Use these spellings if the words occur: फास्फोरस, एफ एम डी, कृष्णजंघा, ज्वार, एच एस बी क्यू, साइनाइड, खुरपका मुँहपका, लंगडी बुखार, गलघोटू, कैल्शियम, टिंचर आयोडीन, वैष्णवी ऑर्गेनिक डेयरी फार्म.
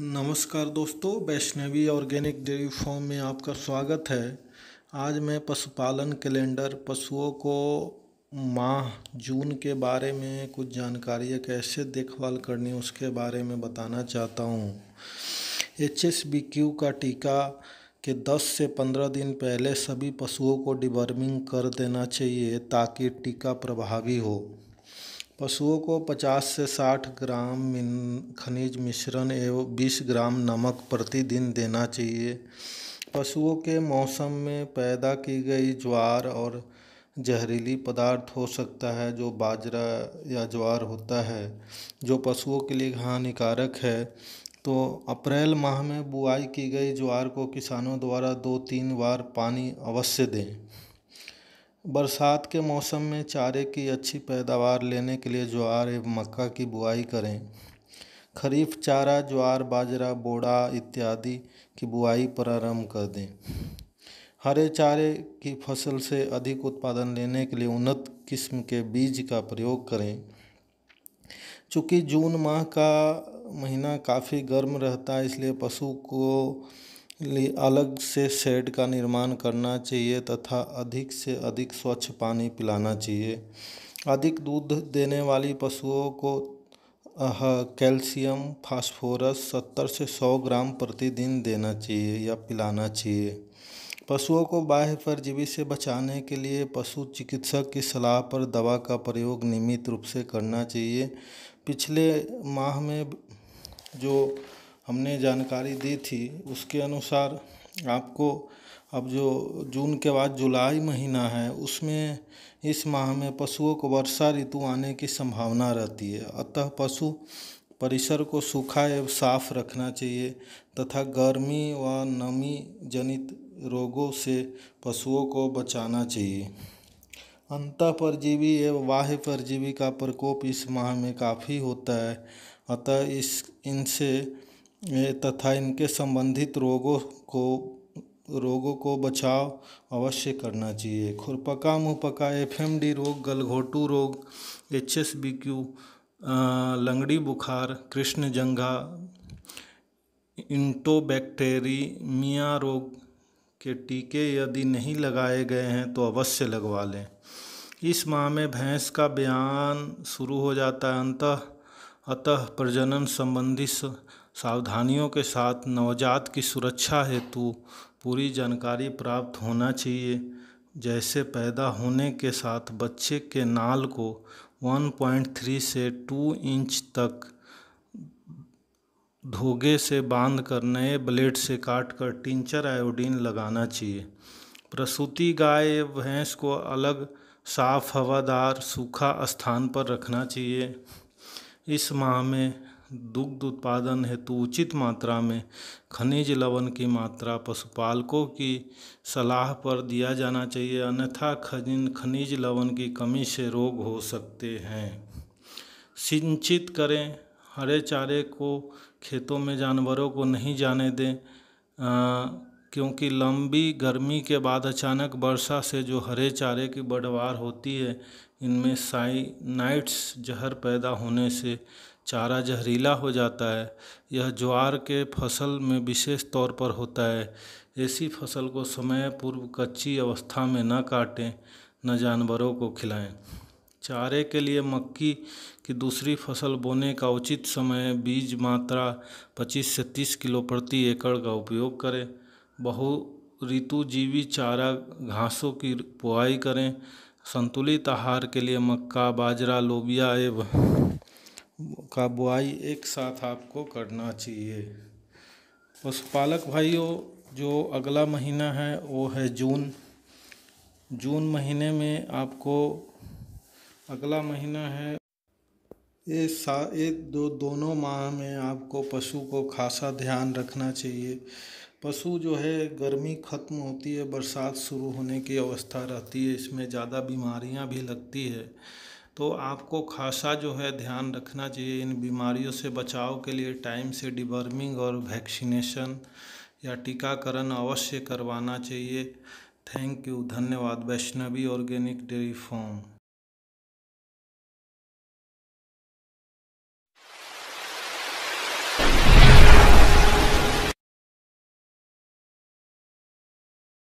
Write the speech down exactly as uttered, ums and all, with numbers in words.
नमस्कार दोस्तों, वैष्णवी ऑर्गेनिक डेयरी फार्म में आपका स्वागत है। आज मैं पशुपालन कैलेंडर, पशुओं को माह जून के बारे में कुछ जानकारी है, कैसे देखभाल करनी उसके बारे में बताना चाहता हूं। एच एस बी क्यू का टीका के दस से पंद्रह दिन पहले सभी पशुओं को डिवर्मिंग कर देना चाहिए ताकि टीका प्रभावी हो। पशुओं को पचास से साठ ग्राम खनिज मिश्रण एवं बीस ग्राम नमक प्रतिदिन देना चाहिए। पशुओं के मौसम में पैदा की गई ज्वार और जहरीली पदार्थ हो सकता है, जो बाजरा या ज्वार होता है, जो पशुओं के लिए हानिकारक है। तो अप्रैल माह में बुआई की गई ज्वार को किसानों द्वारा दो तीन बार पानी अवश्य दें। बरसात के मौसम में चारे की अच्छी पैदावार लेने के लिए ज्वार एवं मक्का की बुआई करें। खरीफ चारा ज्वार, बाजरा, बोड़ा इत्यादि की बुआई प्रारंभ कर दें। हरे चारे की फसल से अधिक उत्पादन लेने के लिए उन्नत किस्म के बीज का प्रयोग करें। चूँकि जून माह का महीना काफ़ी गर्म रहता है, इसलिए पशु को लिए अलग से शेड का निर्माण करना चाहिए तथा अधिक से अधिक स्वच्छ पानी पिलाना चाहिए। अधिक दूध देने वाली पशुओं को कैल्शियम फास्फोरस सत्तर से सौ ग्राम प्रतिदिन देना चाहिए या पिलाना चाहिए। पशुओं को बाह्य परजीवी से बचाने के लिए पशु चिकित्सक की सलाह पर दवा का प्रयोग नियमित रूप से करना चाहिए। पिछले माह में जो हमने जानकारी दी थी उसके अनुसार आपको अब जो जून के बाद जुलाई महीना है, उसमें इस माह में पशुओं को वर्षा ऋतु आने की संभावना रहती है। अतः पशु परिसर को सूखा एवं साफ रखना चाहिए तथा गर्मी व नमी जनित रोगों से पशुओं को बचाना चाहिए। अंतः परजीवी एवं बाह्य परजीवी का प्रकोप इस माह में काफ़ी होता है, अतः इस इनसे तथा इनके संबंधित रोगों को रोगों को बचाव अवश्य करना चाहिए। खुरपका मुँहपका, एफ एम डी रोग, गलघोटू रोग, एच एस बी क्यू, लंगडी बुखार, कृष्णजंघा, इंटोबैक्टेरीमिया रोग के टीके यदि नहीं लगाए गए हैं तो अवश्य लगवा लें। इस माह में भैंस का बयान शुरू हो जाता है। अंतः अतः प्रजनन संबंधी सावधानियों के साथ नवजात की सुरक्षा हेतु पूरी जानकारी प्राप्त होना चाहिए। जैसे पैदा होने के साथ बच्चे के नाल को एक दशमलव तीन से दो इंच तक धागे से बांधकर नए ब्लेड से काटकर टिंचर आयोडीन लगाना चाहिए। प्रसूति गाय एवं भैंस को अलग साफ हवादार सूखा स्थान पर रखना चाहिए। इस माह में दुग्ध उत्पादन हेतु उचित मात्रा में खनिज लवण की मात्रा पशुपालकों की सलाह पर दिया जाना चाहिए, अन्यथा खनिज लवण की कमी से रोग हो सकते हैं। सिंचित करें। हरे चारे को खेतों में जानवरों को नहीं जाने दें, क्योंकि लंबी गर्मी के बाद अचानक वर्षा से जो हरे चारे की बढ़वार होती है, इनमें साइनाइड्स जहर पैदा होने से चारा जहरीला हो जाता है। यह ज्वार के फसल में विशेष तौर पर होता है। ऐसी फसल को समय पूर्व कच्ची अवस्था में न काटें, न जानवरों को खिलाएं। चारे के लिए मक्की की दूसरी फसल बोने का उचित समय, बीज मात्रा पच्चीस से तीस किलो प्रति एकड़ का उपयोग करें। बहु ऋतुजीवी चारा घासों की बुआई करें। संतुलित आहार के लिए मक्का, बाजरा, लोबिया एवं का बुआई एक साथ आपको करना चाहिए। पशुपालक भाइयों, जो अगला महीना है वो है जून। जून महीने में आपको अगला महीना है ये सा ये दो दोनों माह में आपको पशु को खासा ध्यान रखना चाहिए। पशु जो है, गर्मी ख़त्म होती है, बरसात शुरू होने की अवस्था रहती है, इसमें ज़्यादा बीमारियां भी लगती है, तो आपको खासा जो है ध्यान रखना चाहिए। इन बीमारियों से बचाव के लिए टाइम से डिवर्मिंग और वैक्सीनेशन या टीकाकरण अवश्य करवाना चाहिए। थैंक यू, धन्यवाद। वैष्णवी ऑर्गेनिक डेयरी फार्म।